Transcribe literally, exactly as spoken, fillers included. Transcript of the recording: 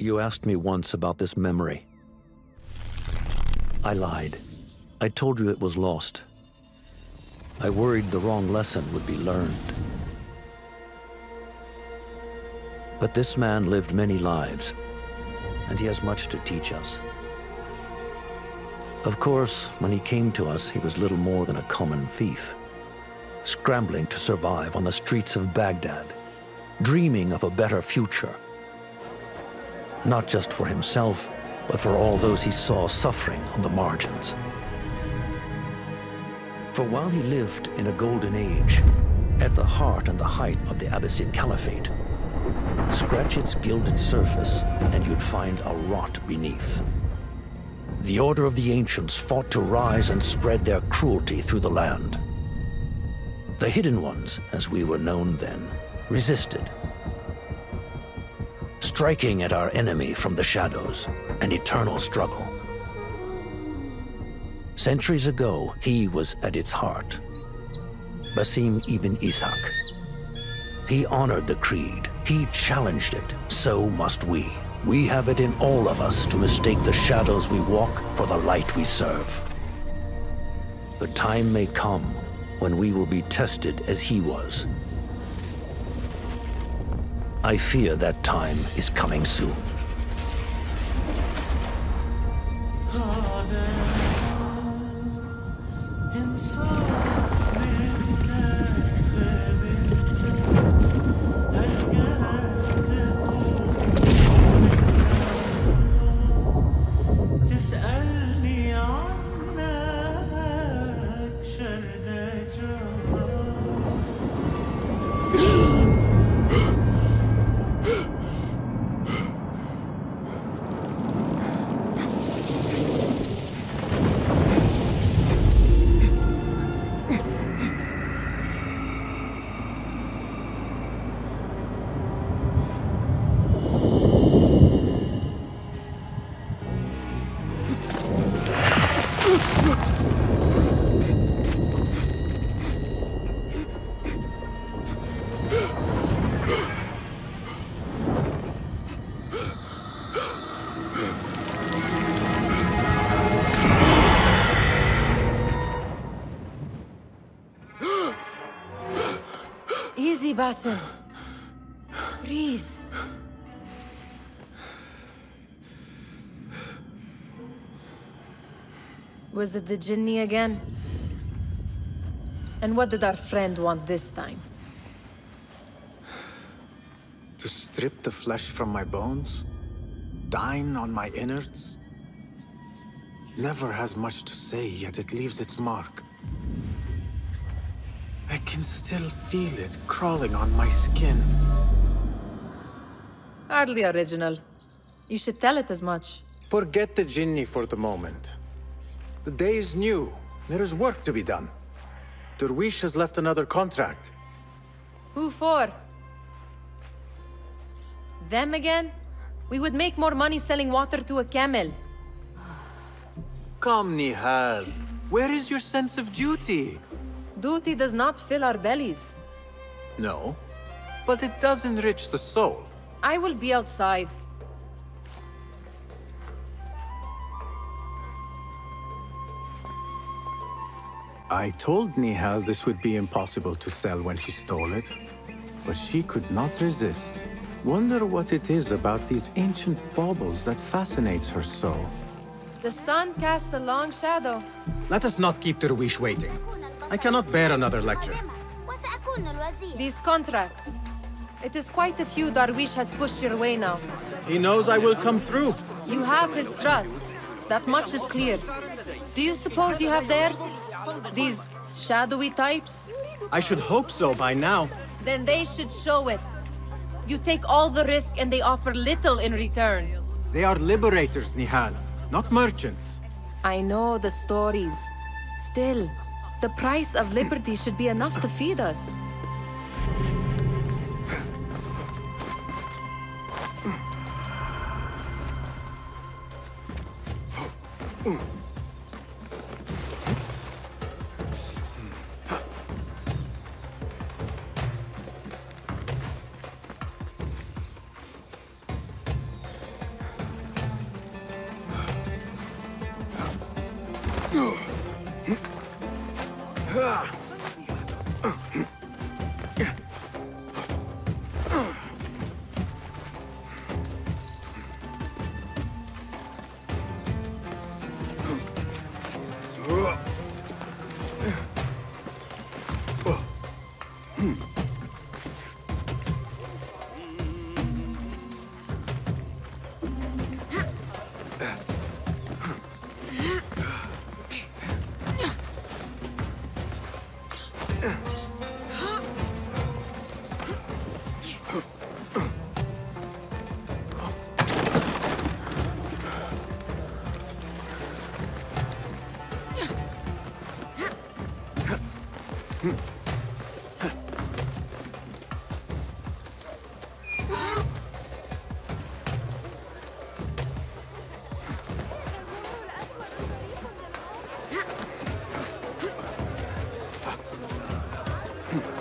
You asked me once about this memory. I lied. I told you it was lost. I worried the wrong lesson would be learned. But this man lived many lives, and he has much to teach us. Of course, when he came to us, he was little more than a common thief, scrambling to survive on the streets of Baghdad, dreaming of a better future, not just for himself, but for all those he saw suffering on the margins. For while he lived in a golden age, at the heart and the height of the Abbasid Caliphate, scratch its gilded surface and you'd find a rot beneath. The Order of the Ancients fought to rise and spread their cruelty through the land. The Hidden Ones, as we were known then, resisted, striking at our enemy from the shadows, an eternal struggle. Centuries ago, he was at its heart, Basim ibn Ishaq. He honored the creed, he challenged it, so must we. We have it in all of us to mistake the shadows we walk for the light we serve. The time may come when we will be tested as he was. I fear that time is coming soon. Basim, breathe. Was it the Jinni again? And what did our friend want this time? To strip the flesh from my bones? Dine on my innards? Never has much to say, yet it leaves its mark. I can still feel it crawling on my skin. Hardly original. You should tell it as much. Forget the Jinni for the moment. The day is new. There is work to be done. Darwish has left another contract. Who for? Them again? We would make more money selling water to a camel. Come, Nehal. Where is your sense of duty? Duty does not fill our bellies. No, but it does enrich the soul. I will be outside. I told Nehal this would be impossible to sell when she stole it, but she could not resist. Wonder what it is about these ancient baubles that fascinates her so. The sun casts a long shadow. Let us not keep Darwish waiting. I cannot bear another lecture. These contracts. It is quite a few Darwish has pushed your way now. He knows I will come through. You have his trust. That much is clear. Do you suppose you have theirs? These shadowy types? I should hope so by now. Then they should show it. You take all the risk and they offer little in return. They are liberators, Nehal, not merchants. I know the stories. Still, the price of liberty should be enough to feed us. Hmm.